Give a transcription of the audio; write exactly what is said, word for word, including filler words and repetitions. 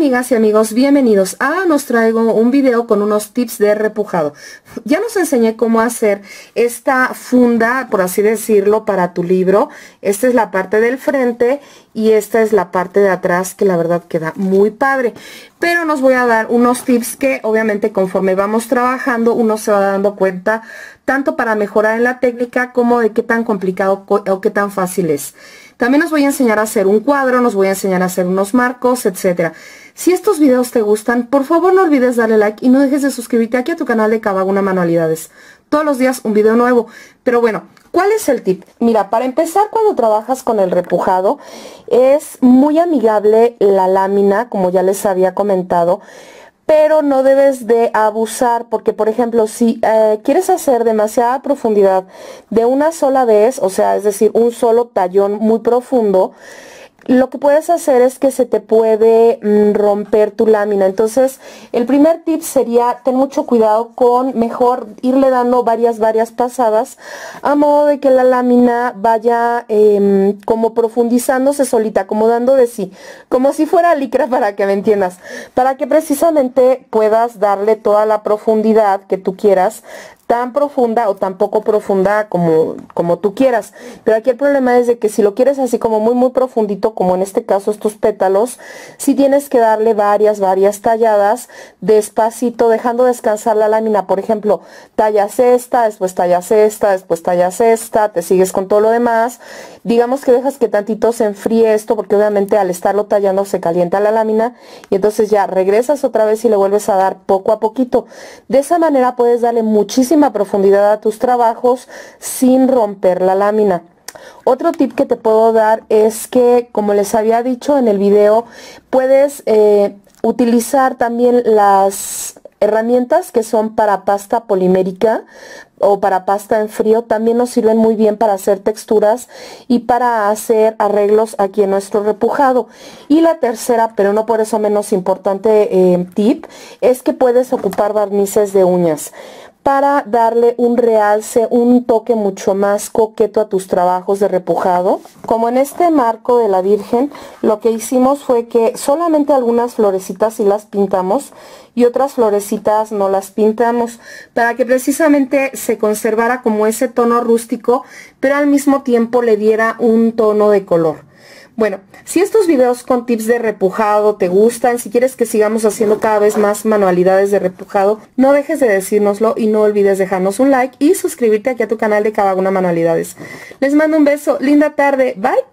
amigas y amigos, bienvenidos a nos traigo un video con unos tips de repujado. Ya nos enseñé cómo hacer esta funda, por así decirlo, para tu libro. Esta es la parte del frente y esta es la parte de atrás, que la verdad queda muy padre. Pero nos voy a dar unos tips que obviamente conforme vamos trabajando uno se va dando cuenta, tanto para mejorar en la técnica como de qué tan complicado o qué tan fácil es. También nos voy a enseñar a hacer un cuadro, nos voy a enseñar a hacer unos marcos, etcétera. Si estos videos te gustan, por favor no olvides darle like y no dejes de suscribirte aquí a tu canal de Kavaguna Manualidades. Todos los días un video nuevo. Pero bueno, ¿cuál es el tip? Mira, para empezar, cuando trabajas con el repujado, es muy amigable la lámina, como ya les había comentado, pero no debes de abusar, porque por ejemplo si eh, quieres hacer demasiada profundidad de una sola vez, o sea, es decir, un solo tallón muy profundo, lo que puedes hacer es que se te puede mm, romper tu lámina. Entonces el primer tip sería ten mucho cuidado con mejor irle dando varias varias pasadas, a modo de que la lámina vaya eh, como profundizándose solita, como dando de sí, como si fuera licra, para que me entiendas, para que precisamente puedas darle toda la profundidad que tú quieras, tan profunda o tan poco profunda como, como tú quieras. Pero aquí el problema es de que si lo quieres así como muy muy profundito, como en este caso estos pétalos, sí tienes que darle varias varias talladas despacito, dejando descansar la lámina. Por ejemplo, tallas esta, después tallas esta, después tallas esta, te sigues con todo lo demás. Digamos que dejas que tantito se enfríe esto, porque obviamente al estarlo tallando se calienta la lámina, y entonces ya regresas otra vez y le vuelves a dar poco a poquito. De esa manera puedes darle muchísimo profundidad a tus trabajos sin romper la lámina. Otro tip que te puedo dar es que, como les había dicho en el video, puedes eh, utilizar también las herramientas que son para pasta polimérica o para pasta en frío. También nos sirven muy bien para hacer texturas y para hacer arreglos aquí en nuestro repujado. Y la tercera, pero no por eso menos importante, eh, tip, es que puedes ocupar barnices de uñas para darle un realce, un toque mucho más coqueto a tus trabajos de repujado. Como en este marco de la Virgen, lo que hicimos fue que solamente algunas florecitas sí las pintamos y otras florecitas no las pintamos, para que precisamente se conservara como ese tono rústico, pero al mismo tiempo le diera un tono de color. Bueno, si estos videos con tips de repujado te gustan, si quieres que sigamos haciendo cada vez más manualidades de repujado, no dejes de decírnoslo y no olvides dejarnos un like y suscribirte aquí a tu canal de Kavaguna Manualidades. Les mando un beso, linda tarde, bye.